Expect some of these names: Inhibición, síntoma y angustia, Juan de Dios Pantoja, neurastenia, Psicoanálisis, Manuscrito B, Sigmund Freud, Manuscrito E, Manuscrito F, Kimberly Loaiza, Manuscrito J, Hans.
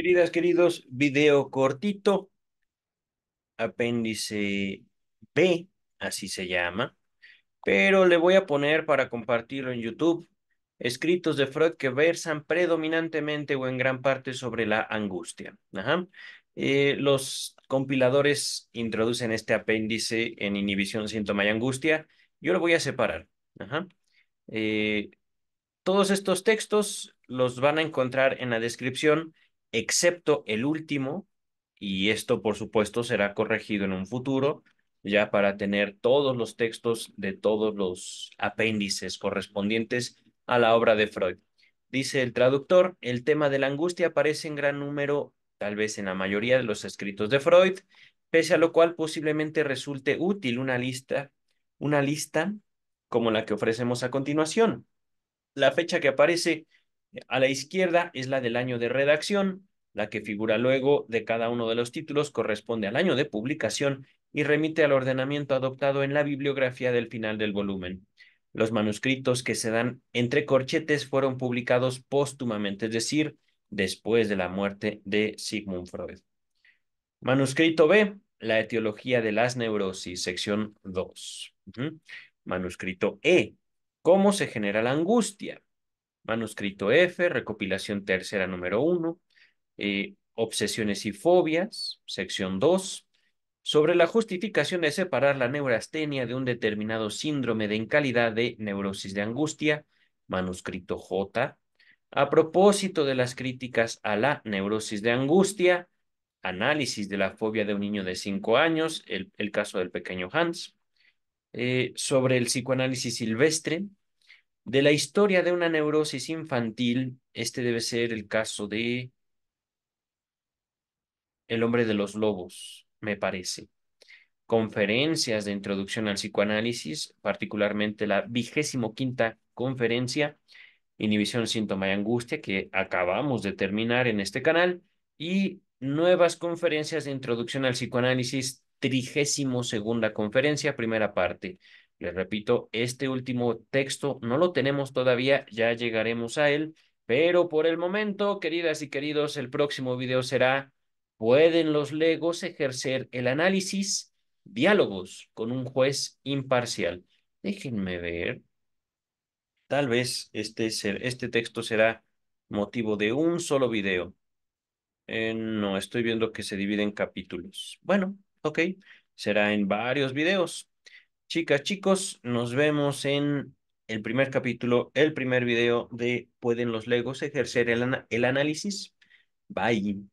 Queridas, queridos, video cortito, apéndice B, así se llama, pero le voy a poner para compartirlo en YouTube, escritos de Freud que versan predominantemente o en gran parte sobre la angustia. Ajá. Los compiladores introducen este apéndice en inhibición, síntoma y angustia. Yo lo voy a separar. Ajá. Todos estos textos los van a encontrar en la descripción, excepto el último, y esto por supuesto será corregido en un futuro, ya para tener todos los textos de todos los apéndices correspondientes a la obra de Freud. Dice el traductor, el tema de la angustia aparece en gran número, tal vez en la mayoría de los escritos de Freud, pese a lo cual posiblemente resulte útil una lista como la que ofrecemos a continuación. La fecha que aparece a la izquierda es la del año de redacción, la que figura luego de cada uno de los títulos corresponde al año de publicación y remite al ordenamiento adoptado en la bibliografía del final del volumen. Los manuscritos que se dan entre corchetes fueron publicados póstumamente, es decir, después de la muerte de Sigmund Freud. Manuscrito B, la etiología de las neurosis, sección 2. Manuscrito E, cómo se genera la angustia. Manuscrito F, recopilación tercera número 1, obsesiones y fobias, sección 2, sobre la justificación de separar la neurastenia de un determinado síndrome de incalidad de neurosis de angustia, manuscrito J, a propósito de las críticas a la neurosis de angustia, análisis de la fobia de un niño de 5 años, el caso del pequeño Hans, sobre el psicoanálisis silvestre, de la historia de una neurosis infantil, este debe ser el caso de El hombre de los lobos, me parece. Conferencias de introducción al psicoanálisis, particularmente la 25ª conferencia, Inhibición, síntoma y angustia, que acabamos de terminar en este canal, y nuevas conferencias de introducción al psicoanálisis, 32ª conferencia, primera parte. Les repito, este último texto no lo tenemos todavía, ya llegaremos a él, pero por el momento, queridas y queridos, el próximo video será ¿Pueden los legos ejercer el análisis? Diálogos con un juez imparcial. Déjenme ver. Tal vez este texto será motivo de un solo video. No, estoy viendo que se divide en capítulos. Bueno, ok, será en varios videos. Chicas, chicos, nos vemos en el primer capítulo, el primer video de ¿Pueden los legos ejercer el análisis? Bye.